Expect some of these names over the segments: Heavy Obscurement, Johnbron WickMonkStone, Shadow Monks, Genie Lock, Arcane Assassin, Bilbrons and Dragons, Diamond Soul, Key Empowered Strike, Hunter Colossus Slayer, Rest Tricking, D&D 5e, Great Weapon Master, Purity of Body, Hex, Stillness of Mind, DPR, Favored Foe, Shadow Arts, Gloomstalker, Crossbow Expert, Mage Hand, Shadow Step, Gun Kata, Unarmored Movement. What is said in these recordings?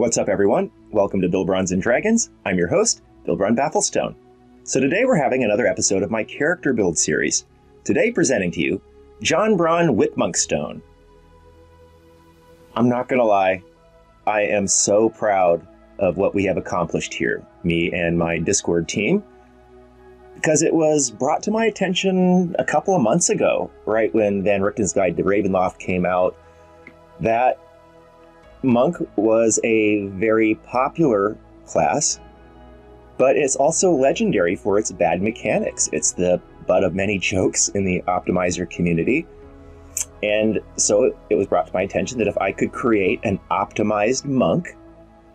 What's up, everyone? Welcome to Bilbrons and Dragons. I'm your host, Bilbron Bafflestone. So today we're having another episode of my character build series. Today presenting to you, Johnbron WickMonkStone. I'm not gonna lie, I am so proud of what we have accomplished here, me and my Discord team, because it was brought to my attention a couple of months ago, right when Van Richten's Guide to Ravenloft came out, that Monk was a very popular class, but it's also legendary for its bad mechanics. It's the butt of many jokes in the optimizer community. And so it was brought to my attention that if I could create an optimized monk,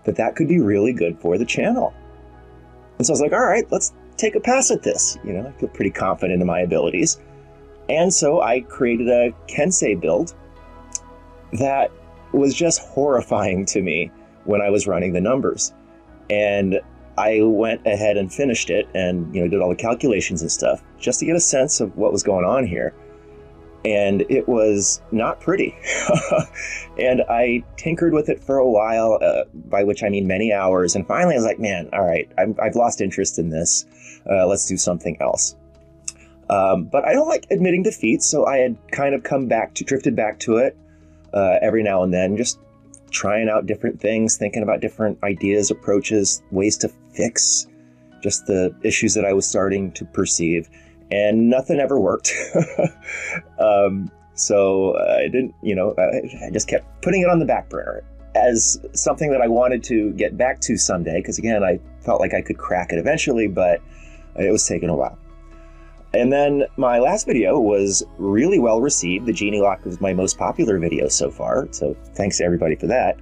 that could be really good for the channel. And so I was like, all right, let's take a pass at this. You know, I feel pretty confident in my abilities. And so I created a Kensei build that was just horrifying to me when I was running the numbers. And I went ahead and finished it and, you know, did all the calculations and stuff just to get a sense of what was going on here. And it was not pretty. And I tinkered with it for a while, by which I mean many hours. And finally I was like, man, all right, I've lost interest in this. Let's do something else. But I don't like admitting defeat, so I had kind of drifted back to it every now and then, just trying out different things, thinking about different ideas, approaches, ways to fix just the issues that I was starting to perceive. And nothing ever worked. I just kept putting it on the back burner as something that I wanted to get back to someday, because again, I felt like I could crack it eventually, but it was taking a while. And then my last video was really well received. The Genie Lock was my most popular video so far, so thanks to everybody for that.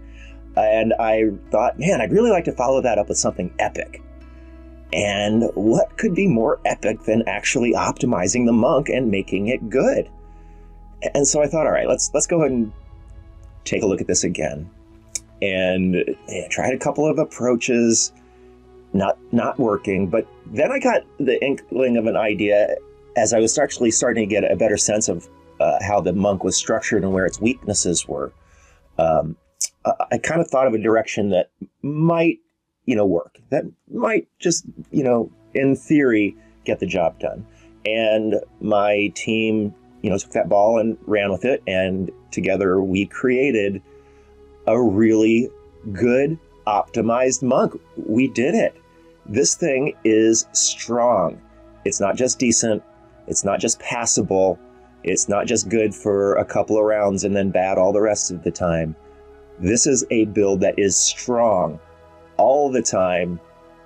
And I thought, man, I'd really like to follow that up with something epic. And what could be more epic than actually optimizing the monk and making it good? And so I thought, all right, let's go ahead and take a look at this again. And I tried a couple of approaches, not working. But then I got the inkling of an idea as I was actually starting to get a better sense of how the monk was structured and where its weaknesses were. I kind of thought of a direction that might, you know, work. That might just, you know, in theory, get the job done. And my team, you know, took that ball and ran with it. And together we created a really good optimized monk. We did it. This thing is strong. It's not just decent. It's not just passable. It's not just good for a couple of rounds and then bad all the rest of the time. This is a build that is strong all the time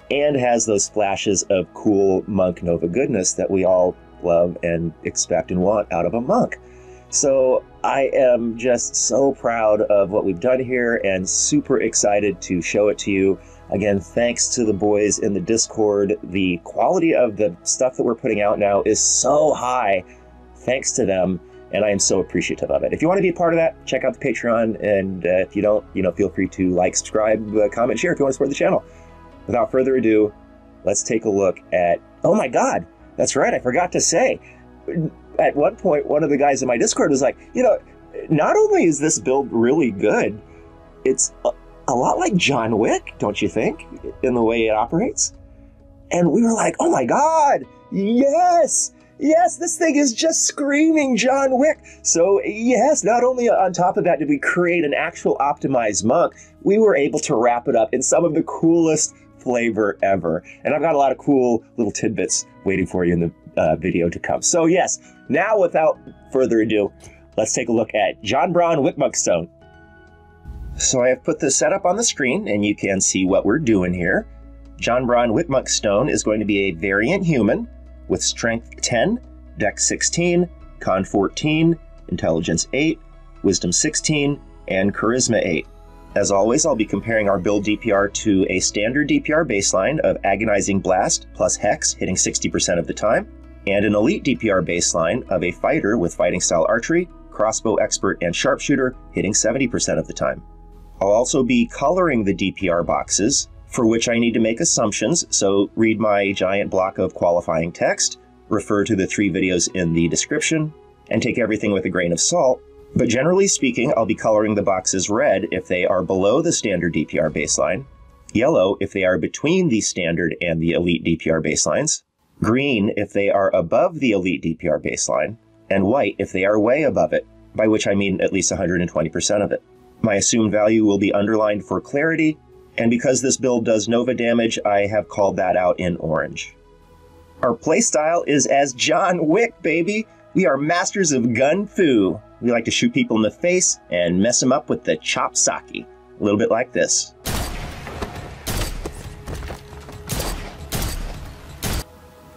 and has those flashes of cool monk Nova goodness that we all love and expect and want out of a monk. So I am just so proud of what we've done here and super excited to show it to you. Again, thanks to the boys in the Discord. The quality of the stuff that we're putting out now is so high thanks to them, and I am so appreciative of it. If you want to be a part of that, check out the Patreon, and if you don't, you know, feel free to like, subscribe, comment, share if you want to support the channel. Without further ado, let's take a look at, oh my god, that's right, I forgot to say, at one point, one of the guys in my Discord was like, you know, not only is this build really good, it's a lot like John Wick, don't you think, in the way it operates? And we were like, oh my god, yes! Yes, this thing is just screaming John Wick. So yes, not only on top of that did we create an actual optimized monk, we were able to wrap it up in some of the coolest flavor ever. And I've got a lot of cool little tidbits waiting for you in the video to come. So yes, now without further ado, let's take a look at Johnbron WickMonkStone. So I have put the setup on the screen and you can see what we're doing here. Johnbron WickMonkStone is going to be a variant human with Strength 10, Dex 16, Con 14, Intelligence 8, Wisdom 16, and Charisma 8. As always, I'll be comparing our build DPR to a standard DPR baseline of Agonizing Blast plus Hex, hitting 60% of the time, and an elite DPR baseline of a fighter with Fighting Style Archery, Crossbow Expert, and Sharpshooter, hitting 70% of the time. I'll also be coloring the DPR boxes, for which I need to make assumptions, so read my giant block of qualifying text, refer to the 3 videos in the description, and take everything with a grain of salt, But generally speaking, I'll be coloring the boxes red if they are below the standard DPR baseline, yellow if they are between the standard and the elite DPR baselines, green if they are above the elite DPR baseline, and white if they are way above it, by which I mean at least 120% of it. My assumed value will be underlined for clarity, and because this build does Nova damage, I have called that out in orange. Our playstyle is as John Wick, baby! We are masters of gun fu. We like to shoot people in the face and mess them up with the chop sake. A little bit like this.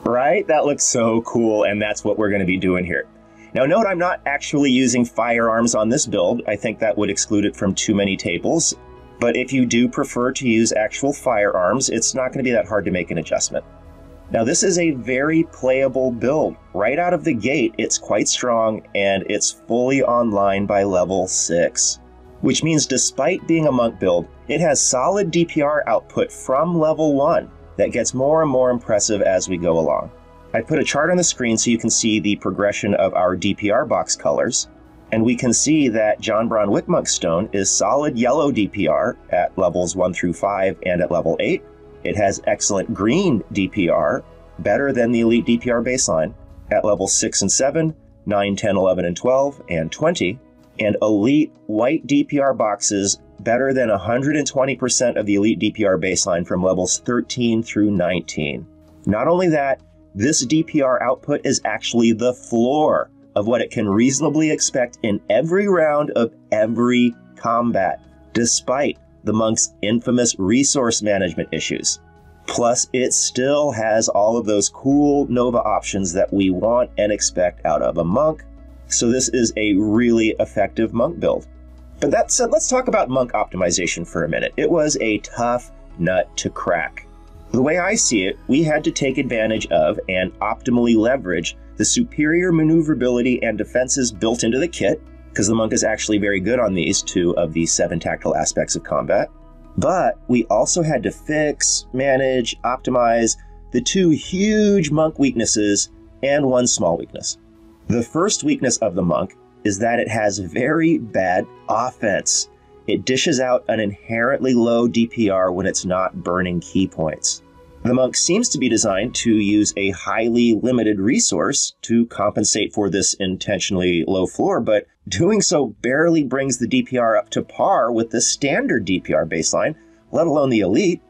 Right? That looks so cool, and that's what we're going to be doing here. Now note I'm not actually using firearms on this build. I think that would exclude it from too many tables. But if you do prefer to use actual firearms, it's not going to be that hard to make an adjustment. Now this is a very playable build. Right out of the gate, it's quite strong, and it's fully online by level 6. Which means despite being a monk build, it has solid DPR output from level 1 that gets more and more impressive as we go along. I put a chart on the screen so you can see the progression of our DPR box colors, and we can see that Johnbron WickMonkStone is solid yellow DPR at levels 1 through 5 and at level 8. It has excellent green DPR, better than the elite DPR baseline, at levels 6 and 7, 9, 10, 11, and 12, and 20, and elite white DPR boxes better than 120% of the elite DPR baseline from levels 13 through 19. Not only that, this DPR output is actually the floor of what it can reasonably expect in every round of every combat, despite the monk's infamous resource management issues. Plus, it still has all of those cool Nova options that we want and expect out of a monk, so this is a really effective monk build. But that said, let's talk about monk optimization for a minute. It was a tough nut to crack. The way I see it, we had to take advantage of and optimally leverage the superior maneuverability and defenses built into the kit, because the monk is actually very good on these two of the 7 tactical aspects of combat. But we also had to fix, manage, optimize the 2 huge monk weaknesses and 1 small weakness. The first weakness of the monk is that it has very bad offense. It dishes out an inherently low DPR when it's not burning key points. The monk seems to be designed to use a highly limited resource to compensate for this intentionally low floor, but doing so barely brings the DPR up to par with the standard DPR baseline, let alone the elite.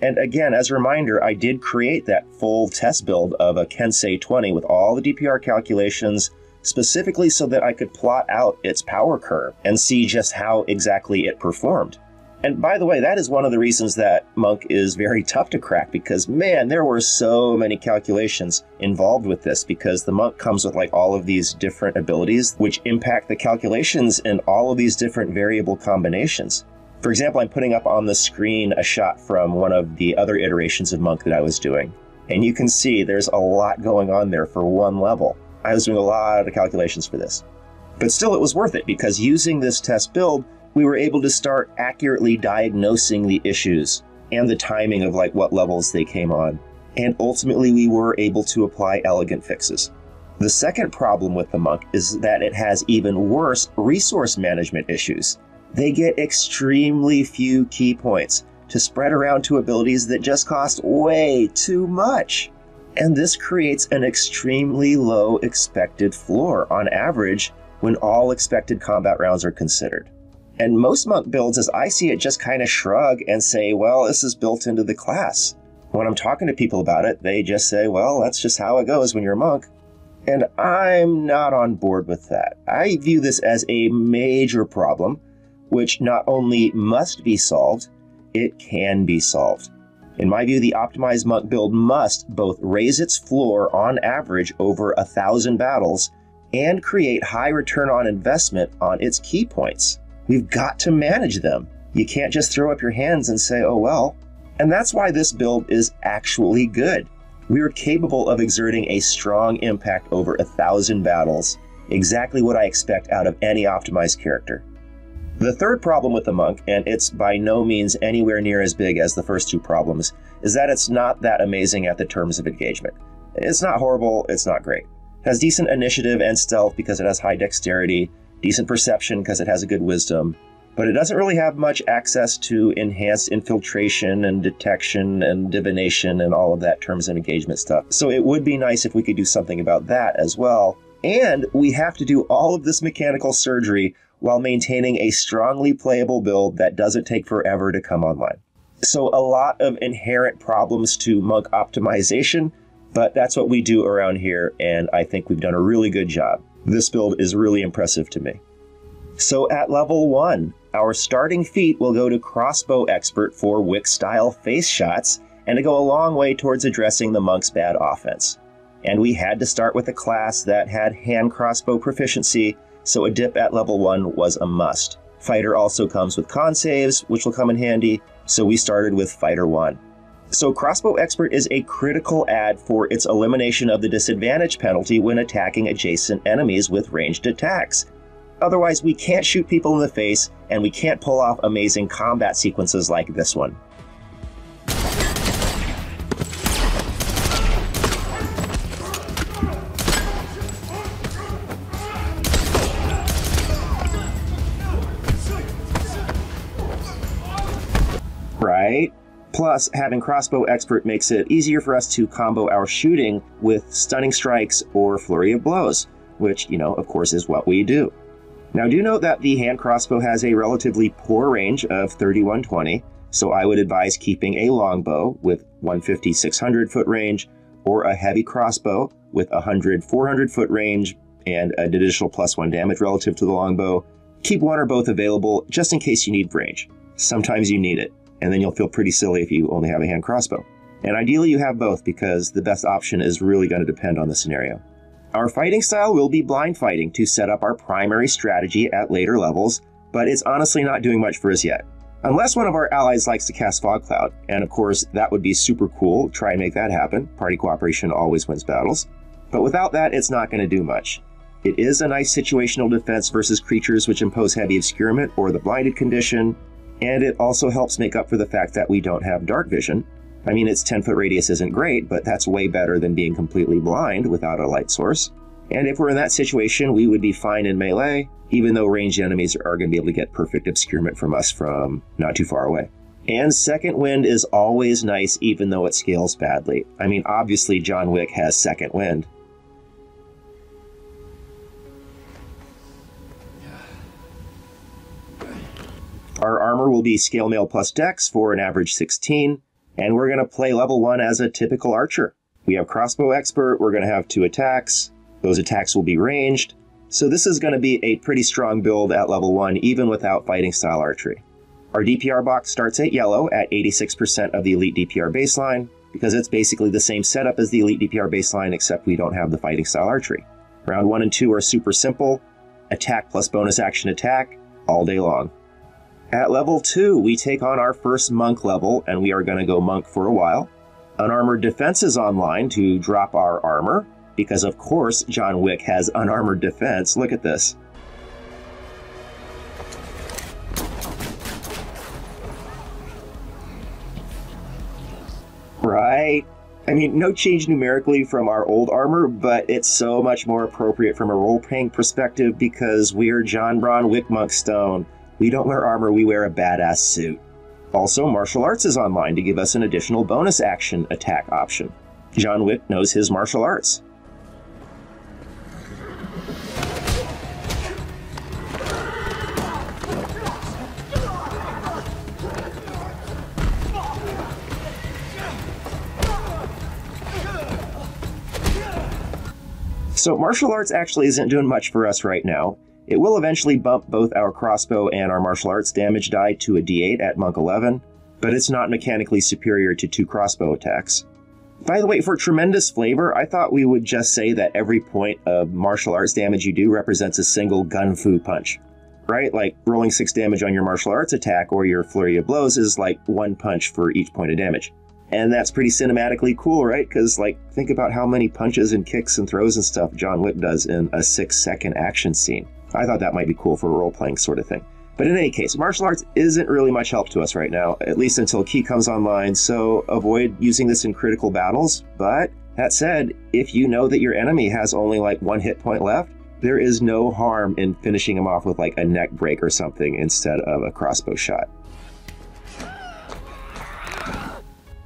And again, as a reminder, I did create that full test build of a Kensei 20 with all the DPR calculations, specifically so that I could plot out its power curve and see just how exactly it performed. And by the way, that is one of the reasons that monk is very tough to crack, because man, there were so many calculations involved with this, because the monk comes with like all of these different abilities which impact the calculations in all of these different variable combinations. For example, I'm putting up on the screen a shot from one of the other iterations of monk that I was doing. And you can see there's a lot going on there for one level. I was doing a lot of calculations for this. But still, it was worth it, because using this test build, we were able to start accurately diagnosing the issues and the timing of like what levels they came on. And ultimately we were able to apply elegant fixes. The second problem with the monk is that it has even worse resource management issues. They get extremely few key points to spread around to abilities that just cost way too much. And this creates an extremely low expected floor on average when all expected combat rounds are considered. And most monk builds, as I see it, just kind of shrug and say, well, this is built into the class. When I'm talking to people about it, they just say, well, that's just how it goes when you're a monk. And I'm not on board with that. I view this as a major problem, which not only must be solved, it can be solved. In my view, the optimized monk build must both raise its floor on average over 1,000 battles and create high return on investment on its key points. We've got to manage them. You can't just throw up your hands and say, oh well. And that's why this build is actually good. We are capable of exerting a strong impact over 1,000 battles, exactly what I expect out of any optimized character. The third problem with the monk, and it's by no means anywhere near as big as the first two problems, is that it's not that amazing at the terms of engagement. It's not horrible, it's not great. It has decent initiative and stealth because it has high dexterity, decent perception because it has a good wisdom, but it doesn't really have much access to enhanced infiltration and detection and divination and all of that terms of engagement stuff. So it would be nice if we could do something about that as well. And we have to do all of this mechanical surgery while maintaining a strongly playable build that doesn't take forever to come online. So a lot of inherent problems to monk optimization, but that's what we do around here, and I think we've done a really good job. This build is really impressive to me. So at level 1, our starting feat will go to Crossbow Expert for Wick-style face shots, and to go a long way towards addressing the monk's bad offense. And we had to start with a class that had hand crossbow proficiency, so a dip at level 1 was a must. Fighter also comes with con saves, which will come in handy, so we started with Fighter 1. So Crossbow Expert is a critical add for its elimination of the disadvantage penalty when attacking adjacent enemies with ranged attacks. Otherwise, we can't shoot people in the face, and we can't pull off amazing combat sequences like this one. Right? Plus, having Crossbow Expert makes it easier for us to combo our shooting with Stunning Strikes or Flurry of Blows, which, you know, of course, is what we do. Now, do note that the hand crossbow has a relatively poor range of 3120, so I would advise keeping a longbow with 150-600 foot range, or a heavy crossbow with 100-400 foot range and an additional +1 damage relative to the longbow. Keep one or both available just in case you need range. Sometimes you need it, and then you'll feel pretty silly if you only have a hand crossbow. And ideally you have both, because the best option is really going to depend on the scenario. Our fighting style will be blind fighting to set up our primary strategy at later levels, but it's honestly not doing much for us yet. Unless one of our allies likes to cast Fog Cloud, and of course that would be super cool, try and make that happen, party cooperation always wins battles. But without that, it's not going to do much. It is a nice situational defense versus creatures which impose heavy obscurement or the blinded condition, and it also helps make up for the fact that we don't have dark vision. I mean, its 10-foot radius isn't great, but that's way better than being completely blind without a light source. And if we're in that situation, we would be fine in melee, even though ranged enemies are going to be able to get perfect obscurement from us from not too far away. And second wind is always nice, even though it scales badly. I mean, obviously John Wick has second wind. Our armor will be scale mail plus dex for an average 16. And we're going to play level 1 as a typical archer. We have Crossbow Expert, we're going to have 2 attacks. Those attacks will be ranged. So this is going to be a pretty strong build at level 1, even without fighting style archery. Our DPR box starts at yellow at 86% of the Elite DPR baseline, because it's basically the same setup as the Elite DPR baseline, except we don't have the fighting style archery. Round 1 and 2 are super simple. Attack plus bonus action attack all day long. At level 2, we take on our first monk level, and we are going to go monk for a while. Unarmored Defense is online to drop our armor, because of course John Wick has unarmored defense. Look at this. Right? I mean, no change numerically from our old armor, but it's so much more appropriate from a role-playing perspective because we're Johnbron WickMonkStone. We don't wear armor, we wear a badass suit. Also, Martial Arts is online to give us an additional bonus action attack option. John Wick knows his martial arts. So martial arts actually isn't doing much for us right now. It will eventually bump both our crossbow and our martial arts damage die to a d8 at monk 11, but it's not mechanically superior to 2 crossbow attacks. By the way, for tremendous flavor, I thought we would just say that every point of martial arts damage you do represents a single gun-fu punch, right? Like rolling 6 damage on your martial arts attack or your flurry of blows is like 1 punch for each point of damage. And that's pretty cinematically cool, right? Because, like, think about how many punches and kicks and throws and stuff John Wick does in a 6-second action scene. I thought that might be cool for a role-playing sort of thing. But in any case, martial arts isn't really much help to us right now, at least until Key comes online, so avoid using this in critical battles. But that said, if you know that your enemy has only like 1 hit point left, there is no harm in finishing him off with like a neck break or something instead of a crossbow shot.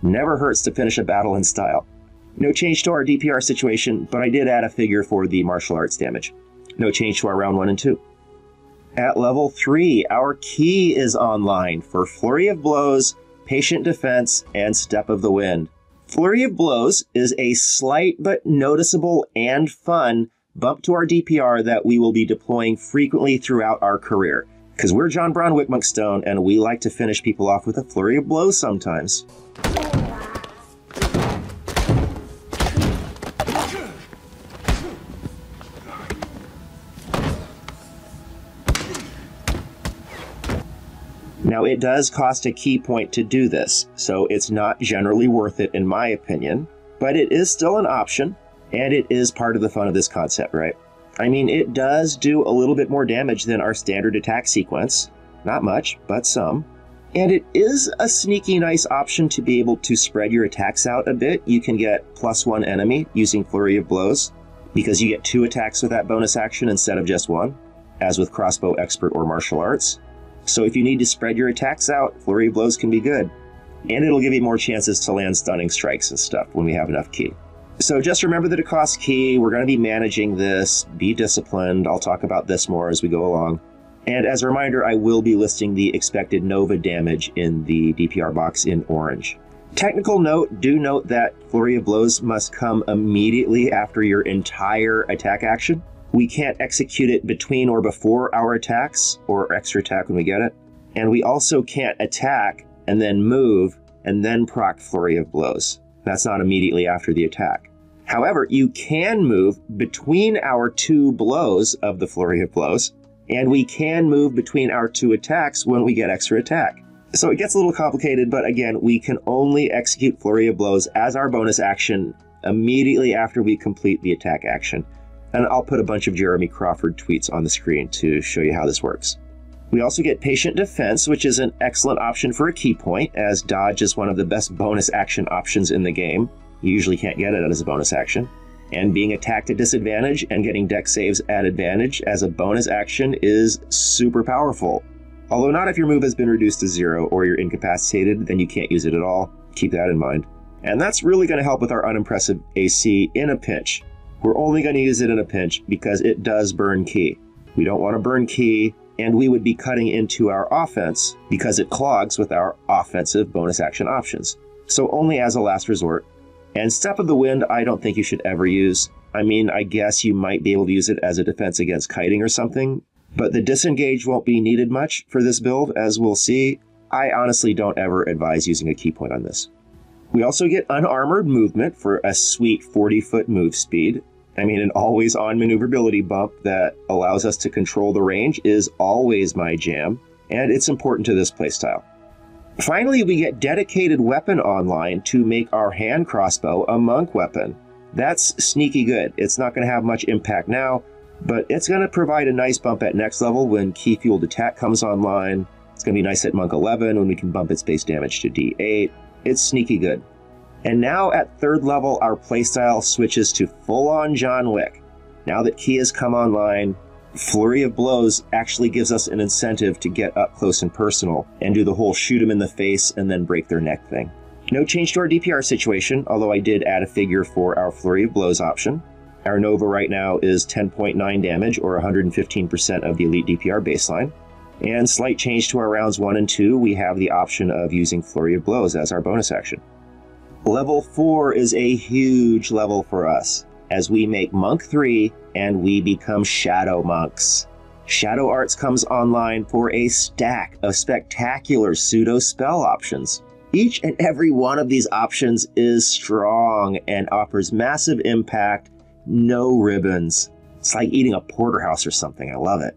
Never hurts to finish a battle in style. No change to our DPR situation, but I did add a figure for the martial arts damage. No change to our round 1 and 2. At level 3, our key is online for Flurry of Blows, Patient Defense, and Step of the Wind. Flurry of Blows is a slight but noticeable and fun bump to our DPR that we will be deploying frequently throughout our career. Because we're Johnbron WickMonkStone, and we like to finish people off with a Flurry of Blows sometimes. Now, it does cost a key point to do this, so it's not generally worth it in my opinion, but it is still an option, and it is part of the fun of this concept, right? I mean, it does do a little bit more damage than our standard attack sequence. Not much, but some. And it is a sneaky nice option to be able to spread your attacks out a bit. You can get +1 enemy using Flurry of Blows, because you get 2 attacks with that bonus action instead of just 1, as with Crossbow Expert or Martial Arts. So if you need to spread your attacks out, Flurry of Blows can be good. And it'll give you more chances to land stunning strikes and stuff when we have enough key. So just remember that it costs key. We're going to be managing this. Be disciplined. I'll talk about this more as we go along. And as a reminder, I will be listing the expected Nova damage in the DPR box in orange. Technical note, do note that Flurry of Blows must come immediately after your entire attack action. We can't execute it between or before our attacks, or extra attack when we get it. And we also can't attack, and then move, and then proc Flurry of Blows. That's not immediately after the attack. However, you can move between our 2 blows of the Flurry of Blows, and we can move between our 2 attacks when we get extra attack. So it gets a little complicated, but again, we can only execute Flurry of Blows as our bonus action immediately after we complete the attack action. And I'll put a bunch of Jeremy Crawford tweets on the screen to show you how this works. We also get Patient Defense, which is an excellent option for a key point, as dodge is one of the best bonus action options in the game. You usually can't get it as a bonus action. And being attacked at disadvantage and getting dex saves at advantage as a bonus action is super powerful. Although not if your move has been reduced to 0 or you're incapacitated, then you can't use it at all. Keep that in mind. And that's really going to help with our unimpressive AC in a pinch. We're only going to use it in a pinch because it does burn key. We don't want to burn key, and we would be cutting into our offense because it clogs with our offensive bonus action options. So only as a last resort. And Step of the Wind, I don't think you should ever use. I mean, I guess you might be able to use it as a defense against kiting or something, but the disengage won't be needed much for this build, as we'll see. I honestly don't ever advise using a key point on this. We also get unarmored movement for a sweet 40-foot move speed. I mean, an always-on maneuverability bump that allows us to control the range is always my jam, and it's important to this playstyle. Finally, we get Dedicated Weapon online to make our hand crossbow a monk weapon. That's sneaky good. It's not going to have much impact now, but it's going to provide a nice bump at next level when Key-Fueled Attack comes online. It's going to be nice at monk 11 when we can bump its base damage to D8. It's sneaky good. And now at 3rd level, our playstyle switches to full-on John Wick. Now that Key has come online, Flurry of Blows actually gives us an incentive to get up close and personal and do the whole shoot them in the face and then break their neck thing. No change to our DPR situation, although I did add a figure for our Flurry of Blows option. Our Nova right now is 10.9 damage, or 115% of the Elite DPR baseline. And slight change to our rounds 1 and 2, we have the option of using Flurry of Blows as our bonus action. Level 4 is a huge level for us, as we make Monk 3 and we become Shadow Monks. Shadow Arts comes online for a stack of spectacular pseudo-spell options. Each and every one of these options is strong and offers massive impact, no ribbons. It's like eating a porterhouse or something, I love it.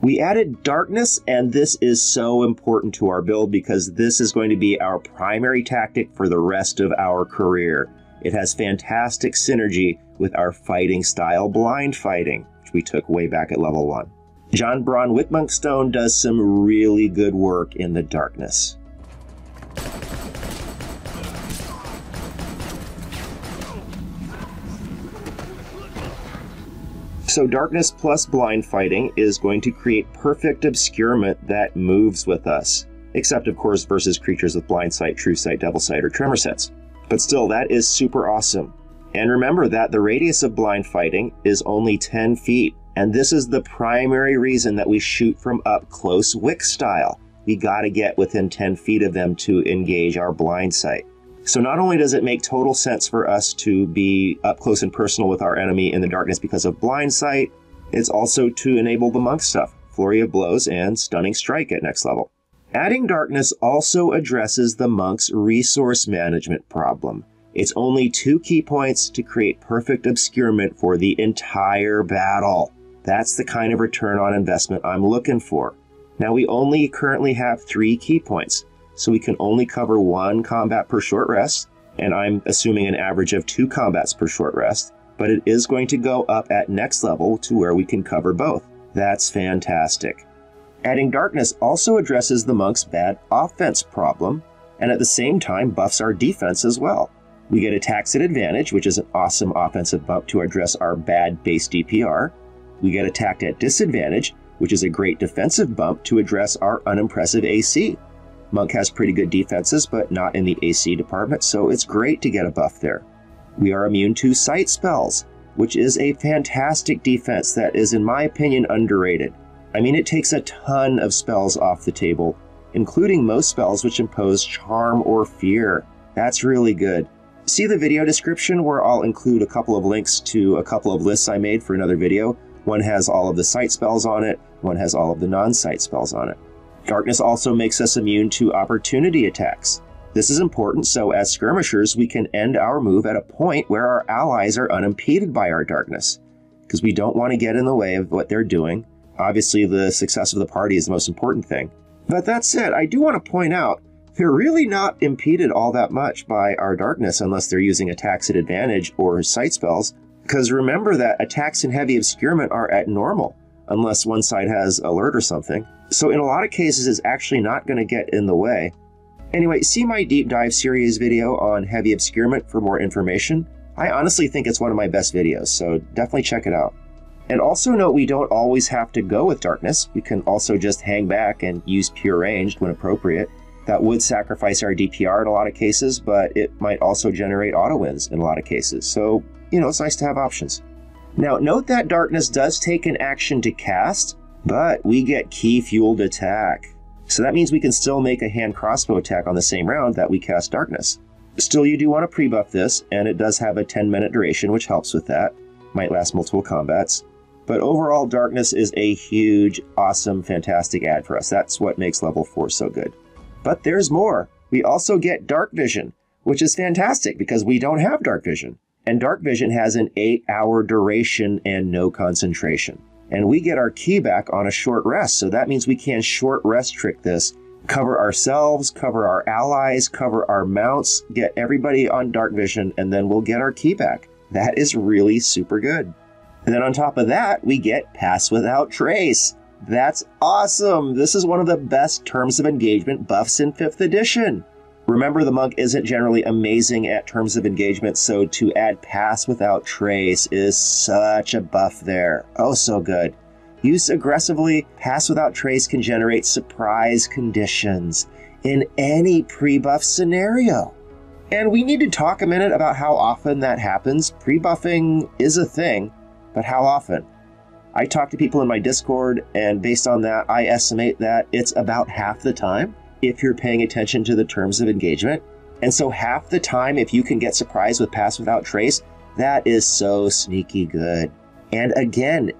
We added darkness, and this is so important to our build because this is going to be our primary tactic for the rest of our career. It has fantastic synergy with our fighting style blind fighting, which we took way back at level 1. Johnbron WickMonkStone does some really good work in the darkness. So darkness plus blind fighting is going to create perfect obscurement that moves with us. Except, of course, versus creatures with blind sight, true sight, devil sight, or tremor sets. But still, that is super awesome. And remember that the radius of blind fighting is only 10 feet. And this is the primary reason that we shoot from up close Wick style. We gotta get within 10 feet of them to engage our blind sight. So not only does it make total sense for us to be up close and personal with our enemy in the darkness because of blind sight, it's also to enable the monk stuff, Flurry of Blows and Stunning Strike at next level. Adding darkness also addresses the monk's resource management problem. It's only 2 key points to create perfect obscurement for the entire battle. That's the kind of return on investment I'm looking for. Now we only currently have 3 key points, so we can only cover 1 combat per short rest, and I'm assuming an average of 2 combats per short rest, but it is going to go up at next level to where we can cover both. That's fantastic. Adding darkness also addresses the monk's bad offense problem, and at the same time buffs our defense as well. We get attacks at advantage, which is an awesome offensive bump to address our bad base DPR. We get attacked at disadvantage, which is a great defensive bump to address our unimpressive AC. Monk has pretty good defenses, but not in the AC department, so it's great to get a buff there. We are immune to sight spells, which is a fantastic defense that is, in my opinion, underrated. I mean, it takes a ton of spells off the table, including most spells which impose charm or fear. That's really good. See the video description where I'll include a couple of links to a couple of lists I made for another video. One has all of the sight spells on it, one has all of the non-sight spells on it. Darkness also makes us immune to opportunity attacks. This is important, so as skirmishers, we can end our move at a point where our allies are unimpeded by our darkness, because we don't want to get in the way of what they're doing. Obviously, the success of the party is the most important thing. But that said, I do want to point out, they're really not impeded all that much by our darkness unless they're using attacks at advantage or sight spells, because remember that attacks in heavy obscurement are at normal, unless one side has alert or something. So in a lot of cases, it's actually not going to get in the way. Anyway, see my deep dive series video on heavy obscurement for more information. I honestly think it's one of my best videos, so definitely check it out. And also note we don't always have to go with darkness. We can also just hang back and use pure ranged when appropriate. That would sacrifice our DPR in a lot of cases, but it might also generate auto wins in a lot of cases. So, you know, it's nice to have options. Now, note that darkness does take an action to cast, but we get Key-Fueled Attack. So that means we can still make a hand crossbow attack on the same round that we cast darkness. Still, you do want to pre-buff this, and it does have a 10-minute duration, which helps with that. Might last multiple combats. But overall, darkness is a huge, awesome, fantastic add for us. That's what makes level 4 so good. But there's more. We also get dark vision, which is fantastic because we don't have dark vision. And dark vision has an 8-hour duration and no concentration. And we get our key back on a short rest, so that means we can short rest trick this. Cover ourselves, cover our allies, cover our mounts, get everybody on dark vision, and then we'll get our key back. That is really super good. And then on top of that, we get Pass Without Trace. That's awesome! This is one of the best terms of engagement buffs in 5th edition. Remember, the monk isn't generally amazing at terms of engagement, so to add Pass Without Trace is such a buff there. Oh, so good. Used aggressively, Pass Without Trace can generate surprise conditions in any pre-buff scenario. And we need to talk a minute about how often that happens. Pre-buffing is a thing, but how often? I talk to people in my Discord, and based on that, I estimate that it's about half the time, if you're paying attention to the terms of engagement. And so half the time, if you can get surprised with Pass Without Trace, that is so sneaky good. And again,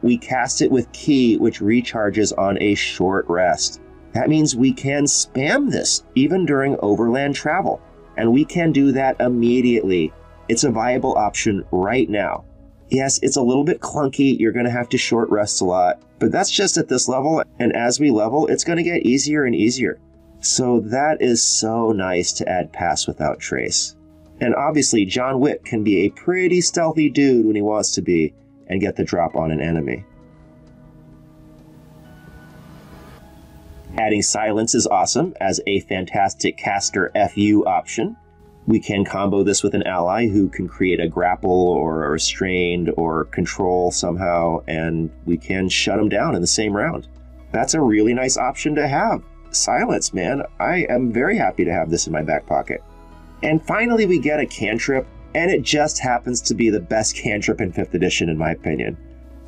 we cast it with Key, which recharges on a short rest. That means we can spam this, even during overland travel. And we can do that immediately. It's a viable option right now. Yes, it's a little bit clunky, you're going to have to short rest a lot, but that's just at this level, and as we level, it's going to get easier and easier. So that is so nice to add Pass Without Trace. And obviously, John Wick can be a pretty stealthy dude when he wants to be, and get the drop on an enemy. Adding Silence is awesome as a fantastic caster FU option. We can combo this with an ally who can create a grapple or a restrained or control somehow, and we can shut them down in the same round. That's a really nice option to have. Silence, man. I am very happy to have this in my back pocket. And finally, we get a cantrip, and it just happens to be the best cantrip in 5th edition, in my opinion.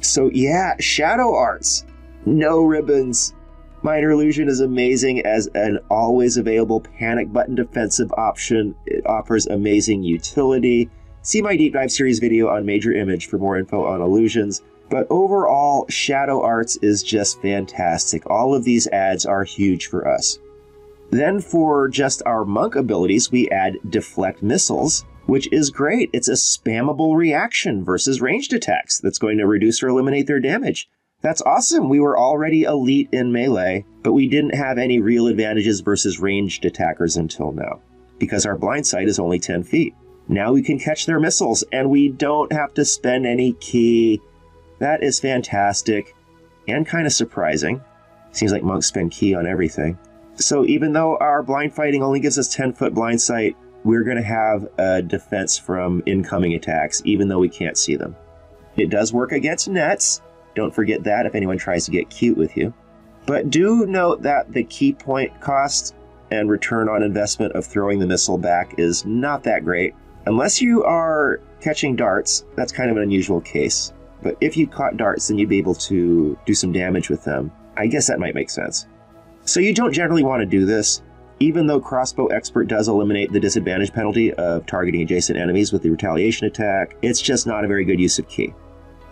So yeah, Shadow Arts. No ribbons. Minor Illusion is amazing as an always available panic button defensive option. It offers amazing utility. See my deep dive series video on Major Image for more info on illusions. But overall, Shadow Arts is just fantastic. All of these adds are huge for us. Then for just our monk abilities, we add Deflect Missiles, which is great. It's a spammable reaction versus ranged attacks that's going to reduce or eliminate their damage. That's awesome. We were already elite in melee, but we didn't have any real advantages versus ranged attackers until now, because our blind sight is only 10 feet. Now we can catch their missiles, and we don't have to spend any ki. That is fantastic, and kind of surprising. Seems like monks spend ki on everything. So even though our blind fighting only gives us 10-foot blind sight, we're going to have a defense from incoming attacks, even though we can't see them. It does work against nets. Don't forget that if anyone tries to get cute with you. But do note that the key point cost and return on investment of throwing the missile back is not that great. Unless you are catching darts, that's kind of an unusual case. But if you caught darts, then you'd be able to do some damage with them. I guess that might make sense. So you don't generally want to do this, even though Crossbow Expert does eliminate the disadvantage penalty of targeting adjacent enemies with the retaliation attack. It's just not a very good use of key.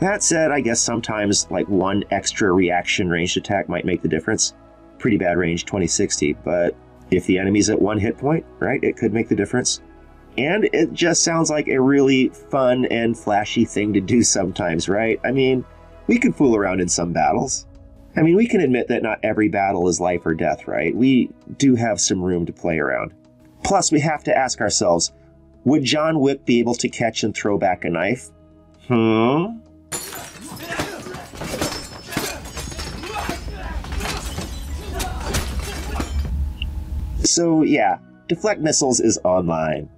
That said, I guess sometimes like one extra reaction ranged attack might make the difference. Pretty bad range, 2060, but if the enemy's at 1 hit point, right, it could make the difference. And it just sounds like a really fun and flashy thing to do sometimes, right? I mean, we can fool around in some battles. I mean, we can admit that not every battle is life or death, right? We do have some room to play around. Plus, we have to ask ourselves, would John Wick be able to catch and throw back a knife? So yeah, Deflect Missiles is online.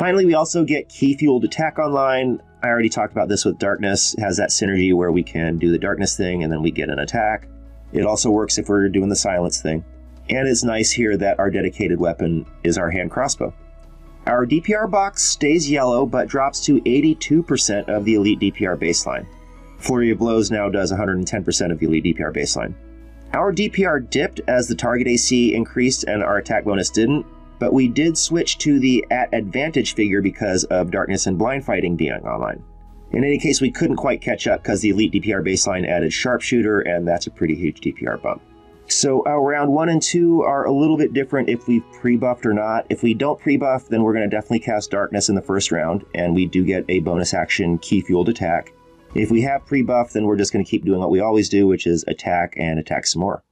Finally, we also get Key-Fueled Attack online. I already talked about this with Darkness. It has that synergy where we can do the Darkness thing and then we get an attack. It also works if we're doing the Silence thing. And it's nice here that our dedicated weapon is our hand crossbow. Our DPR box stays yellow but drops to 82% of the Elite DPR baseline. Flurry of Blows now does 110% of the Elite DPR baseline. Our DPR dipped as the target AC increased and our attack bonus didn't, but we did switch to the at advantage figure because of Darkness and blind fighting being online. In any case, we couldn't quite catch up because the Elite DPR baseline added Sharpshooter, and that's a pretty huge DPR bump. So our round 1 and 2 are a little bit different if we've pre-buffed or not. If we don't pre-buff, then we're going to definitely cast Darkness in the first round, and we do get a bonus action Key-Fueled Attack. If we have pre-buff, then we're just going to keep doing what we always do, which is attack and attack some more.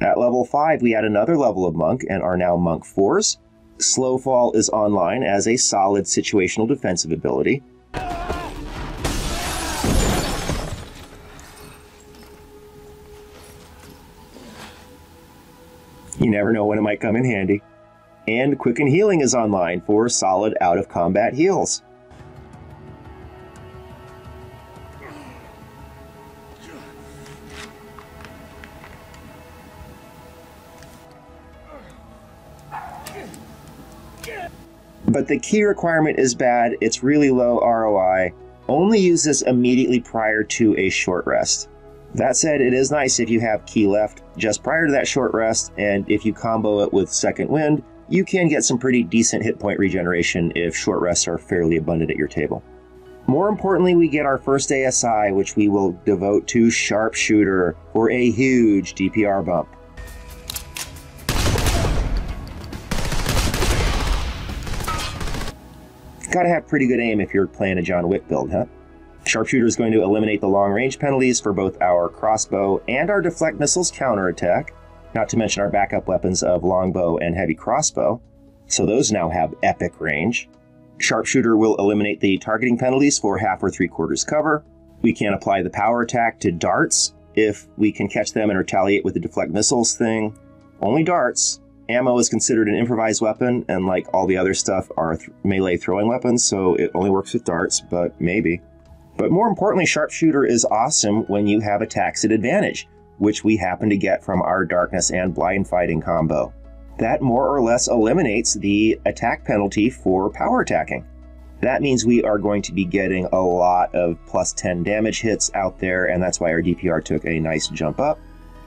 At level 5, we add another level of monk and are now monk 4s. Slow Fall is online as a solid situational defensive ability. You never know when it might come in handy. And Quicken Healing is online for solid out-of-combat heals. But the key requirement is bad, it's really low ROI. Only use this immediately prior to a short rest. That said, it is nice if you have key left just prior to that short rest, and if you combo it with Second Wind, you can get some pretty decent hit point regeneration if short rests are fairly abundant at your table. More importantly, we get our first ASI, which we will devote to Sharpshooter for a huge DPR bump. Gotta have pretty good aim if you're playing a John Wick build, huh? Sharpshooter is going to eliminate the long range penalties for both our crossbow and our Deflect Missiles counterattack, not to mention our backup weapons of longbow and heavy crossbow, so those now have epic range. Sharpshooter will eliminate the targeting penalties for half or 3/4 cover. We can apply the power attack to darts if we can catch them and retaliate with the Deflect Missiles thing. Only darts, Ammo is considered an improvised weapon, and like all the other stuff are melee throwing weapons, so it only works with darts, but maybe. But more importantly, Sharpshooter is awesome when you have attacks at advantage, which we happen to get from our Darkness and Blind Fighting combo. That more or less eliminates the attack penalty for power attacking. That means we are going to be getting a lot of plus 10 damage hits out there, and that's why our DPR took a nice jump up.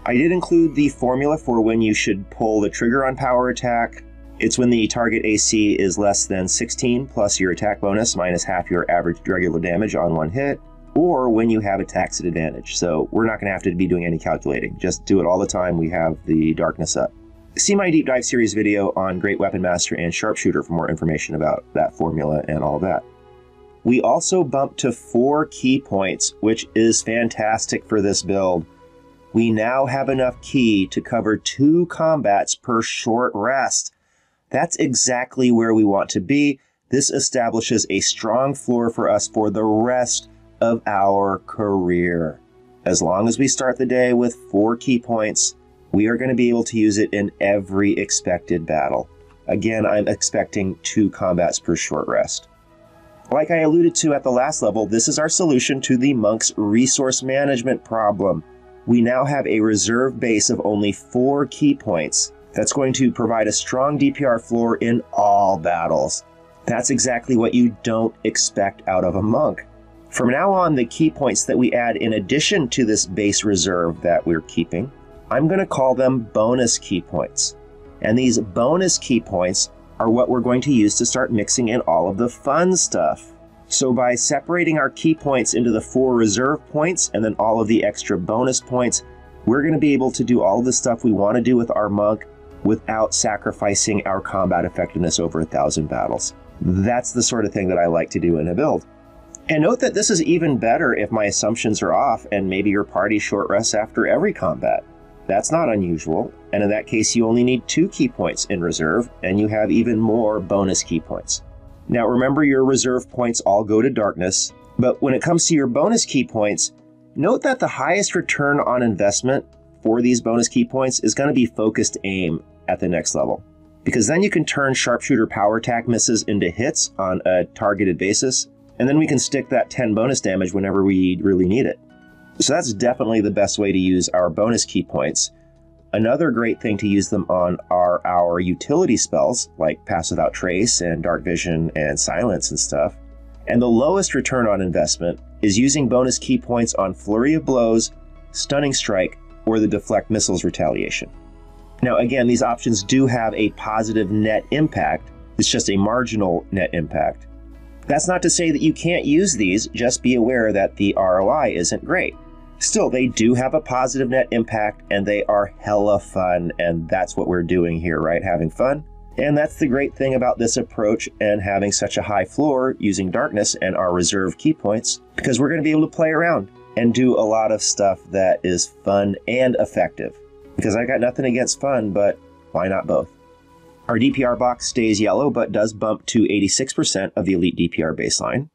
I did include the formula for when you should pull the trigger on power attack. It's when the target AC is less than 16 plus your attack bonus minus half your average regular damage on one hit, or when you have attacks at advantage. So we're not going to have to be doing any calculating. Just do it all the time we have the darkness up. See my deep dive series video on Great Weapon Master and Sharpshooter for more information about that formula and all that. We also bumped to 4 key points, which is fantastic for this build. We now have enough key to cover 2 combats per short rest. That's exactly where we want to be. This establishes a strong floor for us for the rest of our career. As long as we start the day with 4 key points, we are going to be able to use it in every expected battle. Again, I'm expecting 2 combats per short rest. Like I alluded to at the last level, this is our solution to the monk's resource management problem. We now have a reserve base of only 4 key points. That's going to provide a strong DPR floor in all battles. That's exactly what you don't expect out of a monk. From now on, the key points that we add in addition to this base reserve that we're keeping, I'm going to call them bonus key points. And these bonus key points are what we're going to use to start mixing in all of the fun stuff. So by separating our key points into the 4 reserve points and then all of the extra bonus points, we're going to be able to do all the stuff we want to do with our monk without sacrificing our combat effectiveness over 1,000 battles. That's the sort of thing that I like to do in a build. And note that this is even better if my assumptions are off and maybe your party short rests after every combat. That's not unusual, and in that case you only need 2 key points in reserve and you have even more bonus key points. Now remember, your reserve points all go to darkness, but when it comes to your bonus key points, note that the highest return on investment for these bonus key points is going to be focused aim at the next level, because then you can turn Sharpshooter power attack misses into hits on a targeted basis, and then we can stick that 10 bonus damage whenever we really need it. So that's definitely the best way to use our bonus key points. Another great thing to use them on are our utility spells, like Pass Without Trace and Dark Vision and Silence and stuff. And the lowest return on investment is using bonus key points on Flurry of Blows, Stunning Strike, or the Deflect Missiles Retaliation. Now again, these options do have a positive net impact, it's just a marginal net impact. That's not to say that you can't use these, just be aware that the ROI isn't great. Still, they do have a positive net impact, and they are hella fun, and that's what we're doing here, right? Having fun. And that's the great thing about this approach and having such a high floor using darkness and our reserve key points, because we're going to be able to play around and do a lot of stuff that is fun and effective. Because I got nothing against fun, but why not both? Our DPR box stays yellow, but does bump to 86% of the elite DPR baseline.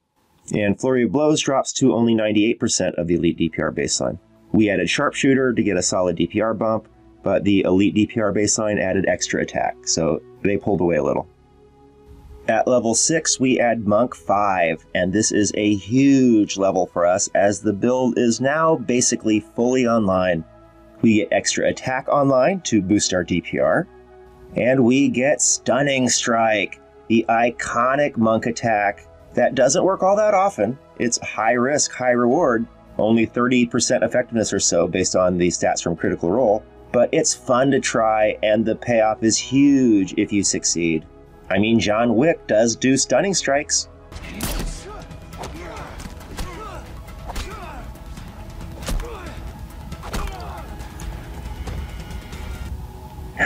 And Flurry of Blows drops to only 98% of the elite DPR baseline. We added Sharpshooter to get a solid DPR bump, but the elite DPR baseline added extra attack, so they pulled away a little. At level 6, we add Monk 5, and this is a huge level for us as the build is now basically fully online. We get extra attack online to boost our DPR, and we get Stunning Strike, the iconic monk attack. That doesn't work all that often. It's high risk, high reward, only 30% effectiveness or so based on the stats from Critical Role, but it's fun to try and the payoff is huge if you succeed. I mean, John Wick does do stunning strikes.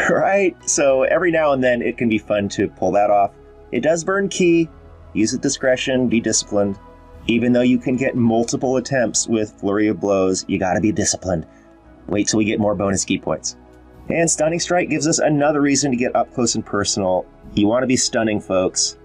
Right? So every now and then it can be fun to pull that off. It does burn key. Use with discretion, be disciplined. Even though you can get multiple attempts with Flurry of Blows, you gotta be disciplined. Wait till we get more bonus key points. And Stunning Strike gives us another reason to get up close and personal. You wanna be stunning folks.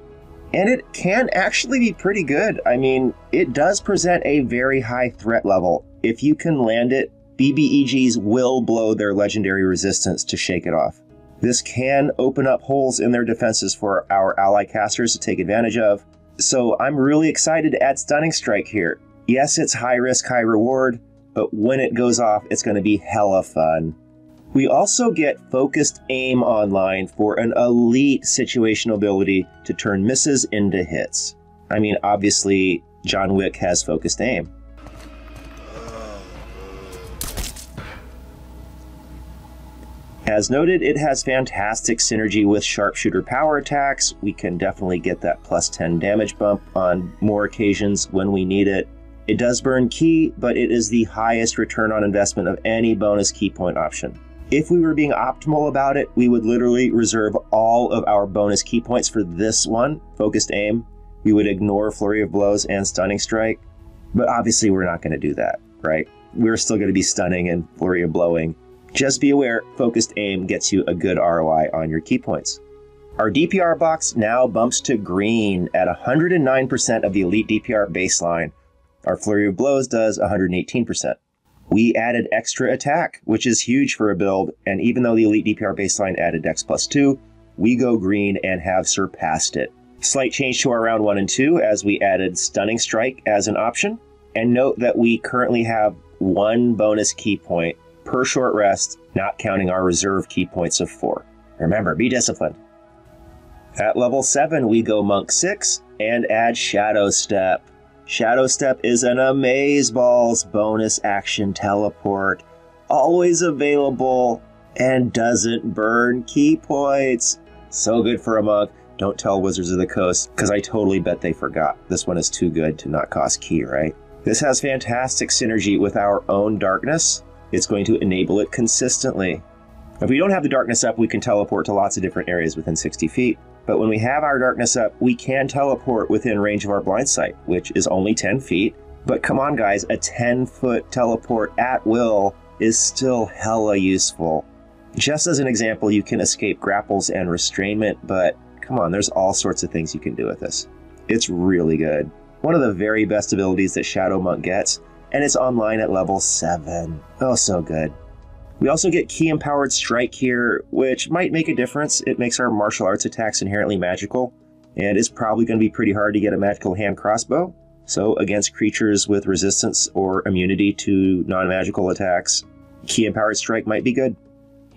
And it can actually be pretty good. I mean, it does present a very high threat level. If you can land it, BBEGs will blow their legendary resistance to shake it off. This can open up holes in their defenses for our ally casters to take advantage of, so I'm really excited to add Stunning Strike here. Yes, it's high risk, high reward, but when it goes off, it's going to be hella fun. We also get Focused Aim online for an elite situational ability to turn misses into hits. I mean, obviously, John Wick has Focused Aim. As noted, it has fantastic synergy with Sharpshooter power attacks. We can definitely get that plus 10 damage bump on more occasions when we need it. It does burn key, but it is the highest return on investment of any bonus key point option. If we were being optimal about it, we would literally reserve all of our bonus key points for this one, Focused Aim. We would ignore Flurry of Blows and Stunning Strike, but obviously we're not going to do that, right? We're still going to be stunning and Flurry of Blowing. Just be aware, Focused Aim gets you a good ROI on your key points. Our DPR box now bumps to green at 109% of the Elite DPR baseline. Our Flurry of Blows does 118%. We added extra attack, which is huge for a build, and even though the Elite DPR baseline added Dex plus 2, we go green and have surpassed it. Slight change to our round 1 and 2 as we added Stunning Strike as an option, and note that we currently have one bonus key point per short rest, not counting our reserve key points of 4. Remember, be disciplined. At level 7, we go Monk 6 and add Shadow Step. Shadow Step is an amazeballs bonus action teleport, always available, and doesn't burn key points. So good for a monk. Don't tell Wizards of the Coast, because I totally bet they forgot. This one is too good to not cost key, right? This has fantastic synergy with our own darkness. It's going to enable it consistently. If we don't have the darkness up, we can teleport to lots of different areas within 60 feet. But when we have our darkness up, we can teleport within range of our blind sight, which is only 10 feet. But come on, guys, a 10-foot teleport at will is still hella useful. Just as an example, you can escape grapples and restrainment, but come on, there's all sorts of things you can do with this. It's really good. One of the very best abilities that Shadow Monk gets, and it's online at level 7. Oh, so good. We also get Key Empowered Strike here, which might make a difference. It makes our martial arts attacks inherently magical, and it's probably going to be pretty hard to get a magical hand crossbow. So against creatures with resistance or immunity to non-magical attacks, Key Empowered Strike might be good.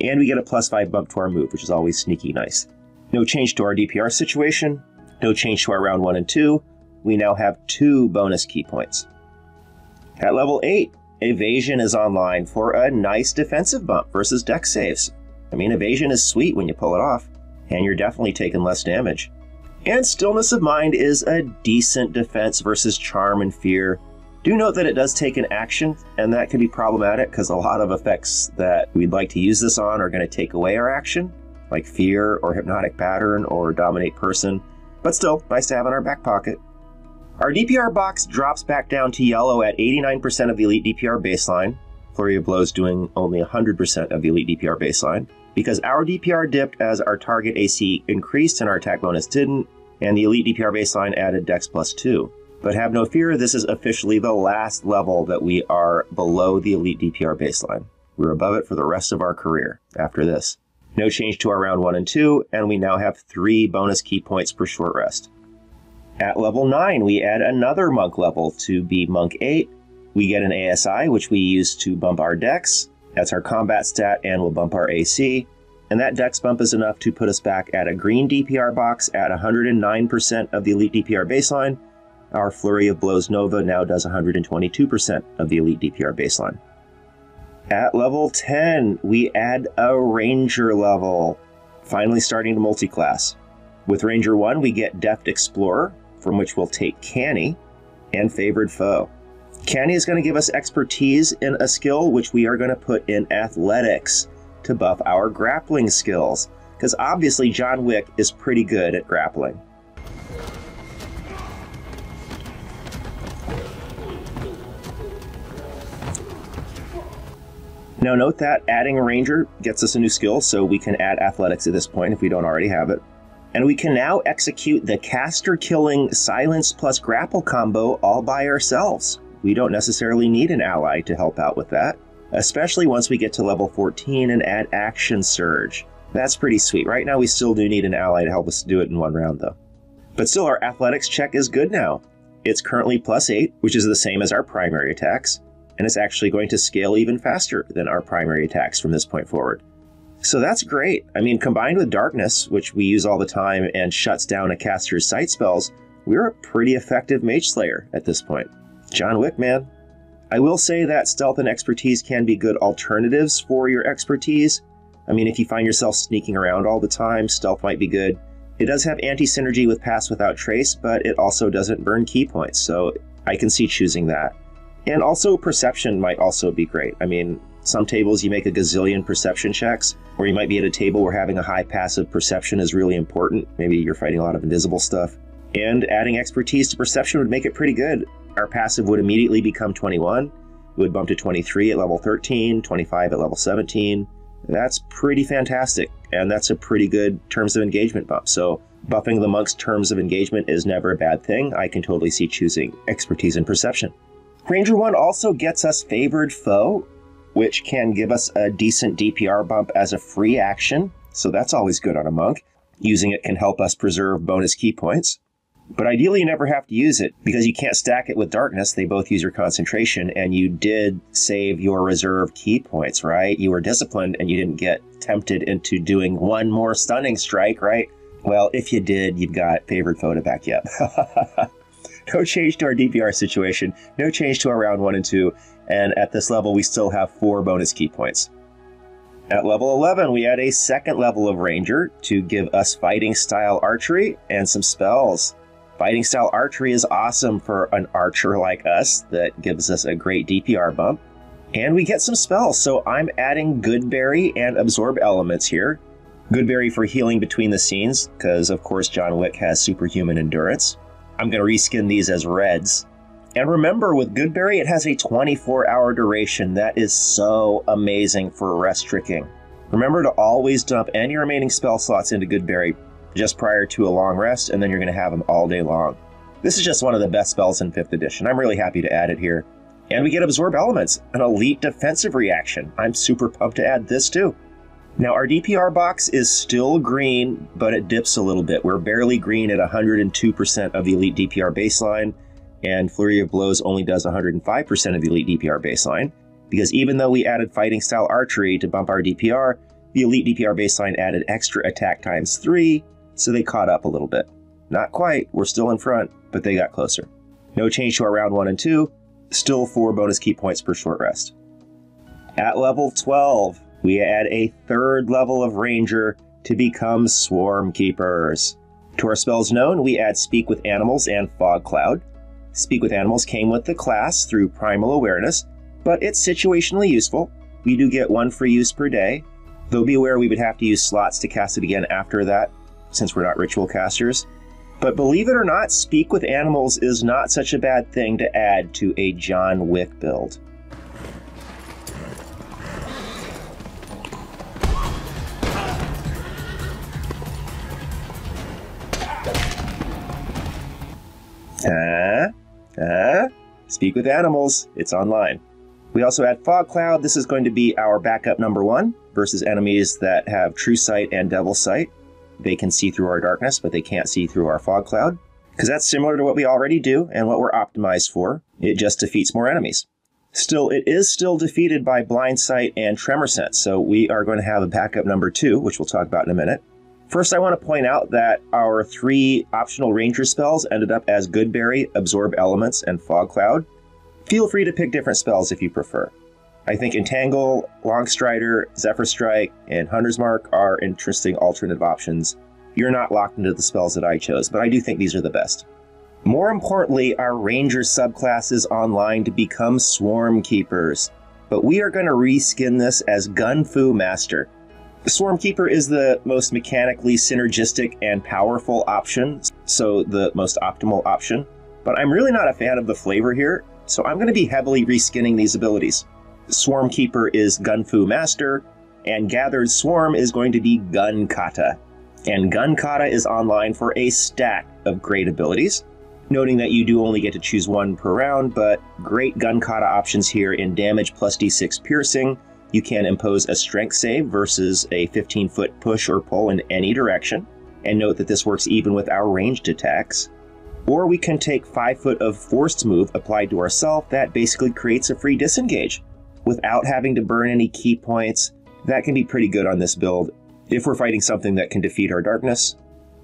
And we get a plus 5 bump to our move, which is always sneaky nice. No change to our DPR situation, no change to our round 1 and 2. We now have 2 bonus key points. At level 8, Evasion is online for a nice defensive bump versus dex saves. I mean, Evasion is sweet when you pull it off, and you're definitely taking less damage. And Stillness of Mind is a decent defense versus Charm and Fear. Do note that it does take an action, and that can be problematic because a lot of effects that we'd like to use this on are going to take away our action, like Fear or Hypnotic Pattern or Dominate Person, but still, nice to have in our back pocket. Our DPR box drops back down to yellow at 89% of the Elite DPR baseline, Flurry of Blows doing only 100% of the Elite DPR baseline, because our DPR dipped as our target AC increased and our attack bonus didn't, and the Elite DPR baseline added Dex plus 2. But have no fear, this is officially the last level that we are below the Elite DPR baseline. We're above it for the rest of our career after this. No change to our round 1 and 2, and we now have 3 bonus key points per short rest. At level 9, we add another monk level to be Monk 8. We get an ASI, which we use to bump our dex. That's our combat stat, and we'll bump our AC. And that dex bump is enough to put us back at a green DPR box at 109% of the Elite DPR baseline. Our Flurry of Blows Nova now does 122% of the Elite DPR baseline. At level 10, we add a Ranger level, finally starting to multi-class. With Ranger 1, we get Deft Explorer, from which we'll take Canny, and Favored Foe. Canny is going to give us expertise in a skill which we are going to put in athletics to buff our grappling skills, because obviously John Wick is pretty good at grappling. Now note that adding a Ranger gets us a new skill, so we can add athletics at this point if we don't already have it. And we can now execute the caster-killing silence plus grapple combo all by ourselves. We don't necessarily need an ally to help out with that, especially once we get to level 14 and add Action Surge. That's pretty sweet. Right now we still do need an ally to help us do it in one round though. But still, our athletics check is good now. It's currently +8, which is the same as our primary attacks, and it's actually going to scale even faster than our primary attacks from this point forward. So that's great. I mean, combined with Darkness, which we use all the time and shuts down a caster's sight spells, we're a pretty effective Mage Slayer at this point. John Wick, man. I will say that Stealth and Expertise can be good alternatives for your expertise. I mean, if you find yourself sneaking around all the time, Stealth might be good. It does have anti-synergy with Pass Without Trace, but it also doesn't burn key points, so I can see choosing that. And also, Perception might also be great. I mean, some tables you make a gazillion Perception checks, or you might be at a table where having a high passive Perception is really important. Maybe you're fighting a lot of invisible stuff. And adding Expertise to Perception would make it pretty good. Our passive would immediately become 21. It would bump to 23 at level 13, 25 at level 17. That's pretty fantastic, and that's a pretty good Terms of Engagement bump. So buffing the Monk's Terms of Engagement is never a bad thing. I can totally see choosing Expertise and Perception. Ranger 1 also gets us Favored Foe, which can give us a decent DPR bump as a free action, so that's always good on a monk. Using it can help us preserve bonus key points. But ideally you never have to use it, because you can't stack it with Darkness. They both use your concentration, and you did save your reserve key points, right? You were disciplined, and you didn't get tempted into doing one more stunning strike, right? Well, if you did, you've got Favored Foe to back you up. No change to our DPR situation, no change to our round 1 and 2, and at this level we still have 4 bonus key points. At level 11, we add a second level of Ranger to give us Fighting Style Archery and some spells. Fighting Style Archery is awesome for an archer like us. That gives us a great DPR bump. And we get some spells, so I'm adding Goodberry and Absorb Elements here. Goodberry for healing between the scenes, because of course John Wick has superhuman endurance. I'm going to reskin these as reds. And remember, with Goodberry, it has a 24-hour duration. That is so amazing for rest tricking. Remember to always dump any remaining spell slots into Goodberry just prior to a long rest, and then you're going to have them all day long. This is just one of the best spells in 5th edition. I'm really happy to add it here. And we get Absorb Elements, an elite defensive reaction. I'm super pumped to add this too. Now our DPR box is still green, but it dips a little bit. We're barely green at 102% of the elite DPR baseline, and Flurry of Blows only does 105% of the elite DPR baseline, because even though we added Fighting Style Archery to bump our DPR, the elite DPR baseline added extra attack times 3, so they caught up a little bit. Not quite, we're still in front, but they got closer. No change to our round 1 and 2, still 4 bonus key points per short rest. At level 12, we add a third level of Ranger to become Swarm Keepers. To our spells known, we add Speak with Animals and Fog Cloud. Speak with Animals came with the class through Primal Awareness, but it's situationally useful. We do get 1 free use per day, though be aware we would have to use slots to cast it again after that, since we're not ritual casters. But believe it or not, Speak with Animals is not such a bad thing to add to a John Wick build. Speak with Animals, it's online. We also add Fog Cloud. This is going to be our backup number 1 versus enemies that have True Sight and Devil Sight. They can see through our darkness, but they can't see through our fog cloud, because that's similar to what we already do and what we're optimized for. It just defeats more enemies. Still, it is still defeated by blind sight and tremor sense, so we are going to have a backup number 2, which we'll talk about in a minute. First, I want to point out that our 3 optional ranger spells ended up as Goodberry, Absorb Elements, and Fog Cloud. Feel free to pick different spells if you prefer. I think Entangle, Longstrider, Zephyr Strike, and Hunter's Mark are interesting alternative options. You're not locked into the spells that I chose, but I do think these are the best. More importantly, our Ranger subclass is online to become Swarm Keepers, but we are going to reskin this as Gun Fu Master. The Swarm Keeper is the most mechanically synergistic and powerful option, so the most optimal option, but I'm really not a fan of the flavor here, so I'm going to be heavily reskinning these abilities. Swarm Keeper is Gun Fu Master, and Gathered Swarm is going to be Gun Kata. And Gun Kata is online for a stack of great abilities, noting that you do only get to choose 1 per round, but great Gun Kata options here in damage +d6 piercing, You can impose a strength save versus a 15-foot push or pull in any direction, and note that this works even with our ranged attacks. Or we can take 5 foot of forced move applied to ourselves that basically creates a free disengage without having to burn any key points. That can be pretty good on this build if we're fighting something that can defeat our darkness.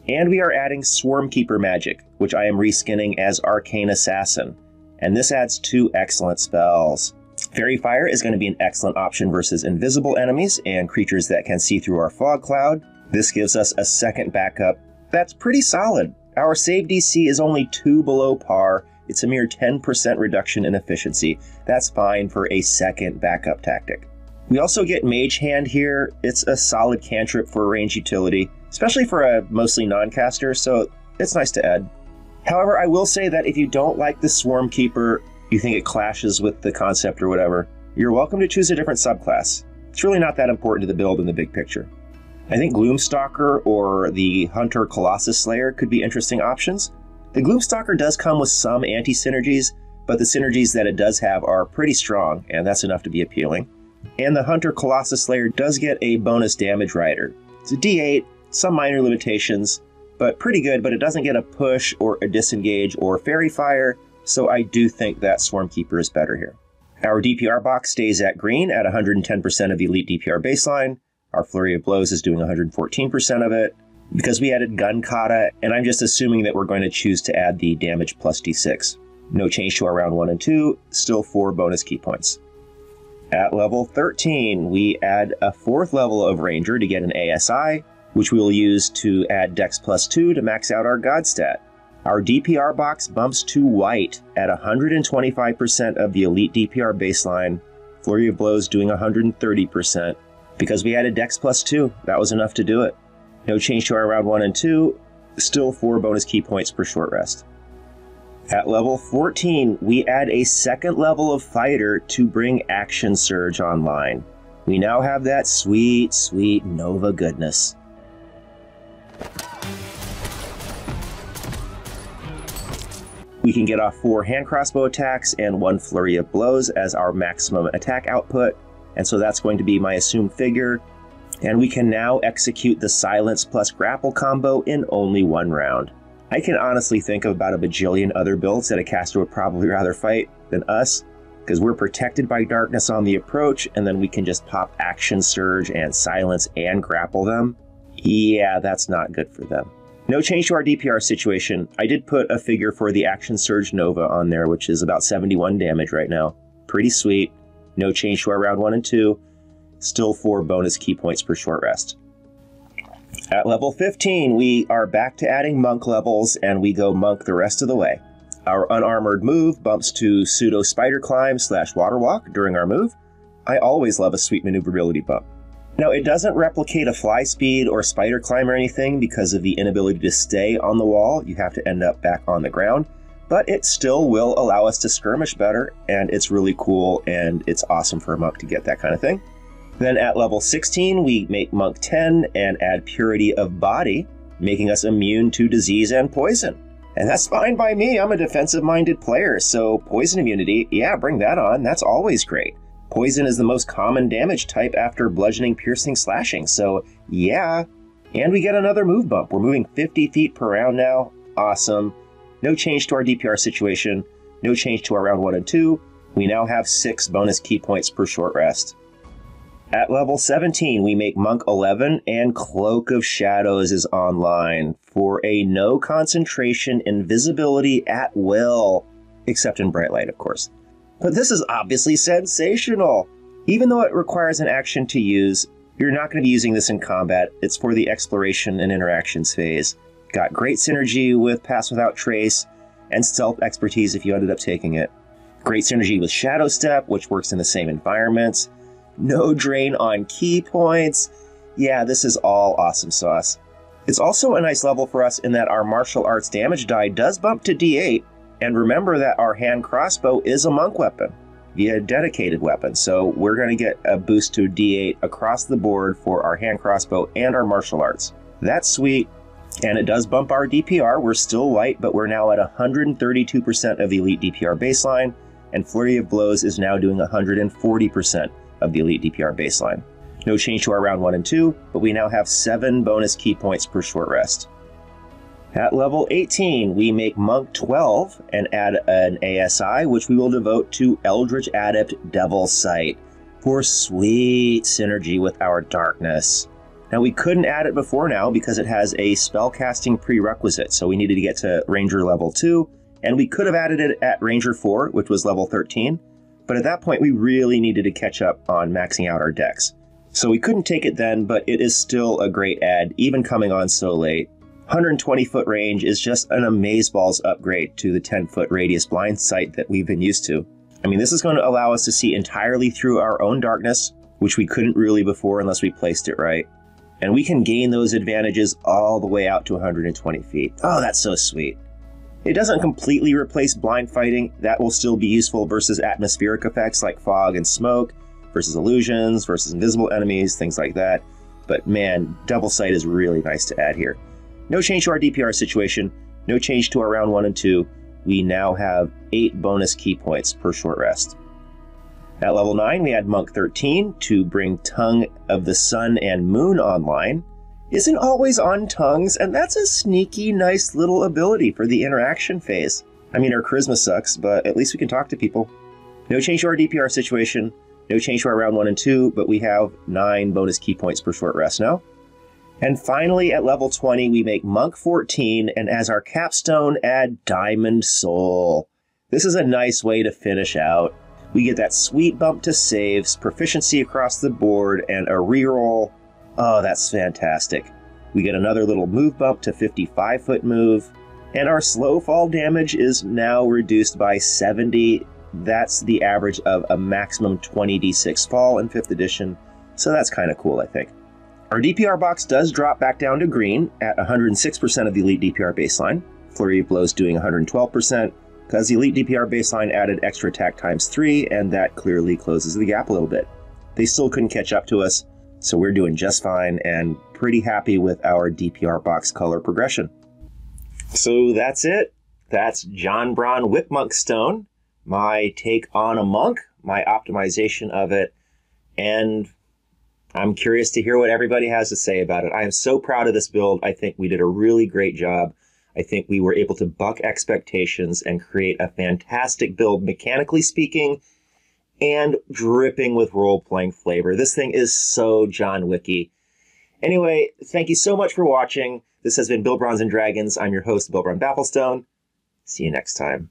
And we are adding Swarm Keeper magic, which I am reskinning as Arcane Assassin, and this adds 2 excellent spells. Fairy Fire is going to be an excellent option versus invisible enemies and creatures that can see through our fog cloud. This gives us a second backup that's pretty solid. Our save DC is only 2 below par. It's a mere 10% reduction in efficiency. That's fine for a second backup tactic. We also get Mage Hand here. It's a solid cantrip for range utility, especially for a mostly non-caster, so it's nice to add. However, I will say that if you don't like the Swarm Keeper, you think it clashes with the concept or whatever, you're welcome to choose a different subclass. It's really not that important to the build in the big picture. I think Gloomstalker or the Hunter Colossus Slayer could be interesting options. The Gloomstalker does come with some anti-synergies, but the synergies that it does have are pretty strong, and that's enough to be appealing. And the Hunter Colossus Slayer does get a bonus damage rider. It's a D8, some minor limitations, but pretty good, but it doesn't get a push or a disengage or fairy fire, so I do think that Swarm Keeper is better here. Our DPR box stays at green at 110% of Elite DPR baseline. Our Flurry of Blows is doing 114% of it. Because we added Gun Kata, and I'm just assuming that we're going to choose to add the damage plus D6. No change to our round 1 and 2, still 4 bonus key points. At level 13, we add a 4th level of Ranger to get an ASI, which we will use to add Dex plus 2 to max out our God stat. Our DPR box bumps to white at 125% of the Elite DPR baseline, Flurry of Blows doing 130%. Because we added Dex plus 2, that was enough to do it. No change to our round 1 and 2, still 4 bonus key points per short rest. At level 14, we add a 2nd level of Fighter to bring Action Surge online. We now have that sweet, sweet Nova goodness. We can get off 4 hand crossbow attacks and 1 flurry of blows as our maximum attack output. And so that's going to be my assumed figure. And we can now execute the silence plus grapple combo in only 1 round. I can honestly think of about a bajillion other builds that a caster would probably rather fight than us, because we're protected by darkness on the approach, and then we can just pop Action Surge and silence and grapple them. Yeah, that's not good for them. No change to our DPR situation. I did put a figure for the Action Surge Nova on there, which is about 71 damage right now. Pretty sweet. No change to our round 1 and 2, still 4 bonus key points per short rest. At level 15, we are back to adding monk levels, and we go monk the rest of the way. Our unarmored move bumps to pseudo spider climb / water walk during our move. I always love a sweet maneuverability bump. Now, it doesn't replicate a fly speed or spider climb or anything because of the inability to stay on the wall. You have to end up back on the ground. But it still will allow us to skirmish better, and it's really cool, and it's awesome for a monk to get that kind of thing. Then at level 16, we make monk 10 and add purity of body, making us immune to disease and poison. And that's fine by me. I'm a defensive-minded player, so poison immunity, yeah, bring that on. That's always great. Poison is the most common damage type after bludgeoning, piercing, slashing, so yeah. And we get another move bump. We're moving 50 feet per round now. Awesome. No change to our DPR situation, no change to our round 1 and 2, we now have 6 bonus key points per short rest. At level 17, we make Monk 11 and Cloak of Shadows is online for a no concentration invisibility at will, except in bright light, of course. But this is obviously sensational! Even though it requires an action to use, you're not going to be using this in combat, it's for the exploration and interactions phase. Got great synergy with Pass Without Trace and Stealth Expertise if you ended up taking it. Great synergy with Shadow Step, which works in the same environments. No drain on key points. Yeah, this is all awesome sauce. It's also a nice level for us in that our Martial Arts damage die does bump to D8, and remember that our hand crossbow is a monk weapon via dedicated weapon, so we're going to get a boost to D8 across the board for our hand crossbow and our Martial Arts. That's sweet. And it does bump our DPR. We're still light, but we're now at 132% of the Elite DPR baseline, and Flurry of Blows is now doing 140%, of the Elite DPR baseline. No change to our round 1 and 2, but we now have 7 bonus key points per short rest. At level 18, we make Monk 12 and add an ASI, which we will devote to Eldritch Adept Devil Sight for sweet synergy with our darkness. Now, we couldn't add it before now because it has a spellcasting prerequisite, so we needed to get to Ranger level 2, and we could have added it at Ranger 4, which was level 13, but at that point we really needed to catch up on maxing out our decks. So we couldn't take it then, but it is still a great add, even coming on so late. 120-foot range is just an amazeballs upgrade to the 10-foot radius blind sight that we've been used to. I mean, this is going to allow us to see entirely through our own darkness, which we couldn't really before unless we placed it right. And we can gain those advantages all the way out to 120 feet. Oh, that's so sweet. It doesn't completely replace blind fighting. That will still be useful versus atmospheric effects like fog and smoke, versus illusions, versus invisible enemies, things like that. But man, Devil Sight is really nice to add here. No change to our DPR situation. No change to our round 1 and 2. We now have 8 bonus key points per short rest. At level 9, we add Monk 13 to bring Tongue of the Sun and Moon online. Isn't always on tongues, and that's a sneaky, nice little ability for the interaction phase. I mean, our charisma sucks, but at least we can talk to people. No change to our DPR situation. No change to our round 1 and 2, but we have 9 bonus key points per short rest now. And finally, at level 20, we make Monk 14, and as our capstone, add Diamond Soul. This is a nice way to finish out. We get that sweet bump to saves, proficiency across the board, and a reroll. Oh, that's fantastic. We get another little move bump to 55-foot move, and our slow fall damage is now reduced by 70. That's the average of a maximum 20d6 fall in 5th edition, so that's kind of cool, I think. Our DPR box does drop back down to green at 106% of the Elite DPR baseline, Flurry of Blows doing 112%, because the Elite DPR baseline added extra attack times 3, and that clearly closes the gap a little bit. They still couldn't catch up to us, so we're doing just fine and pretty happy with our DPR box color progression. So that's it. That's Johnbron WickMonkStone, my take on a monk, my optimization of it, and I'm curious to hear what everybody has to say about it. I am so proud of this build. I think we did a really great job. I think we were able to buck expectations and create a fantastic build, mechanically speaking, and dripping with role-playing flavor. This thing is so John Wicky. Anyway, thank you so much for watching. This has been Bilbrons and Dragons. I'm your host, Bilbron Bafflestone. See you next time.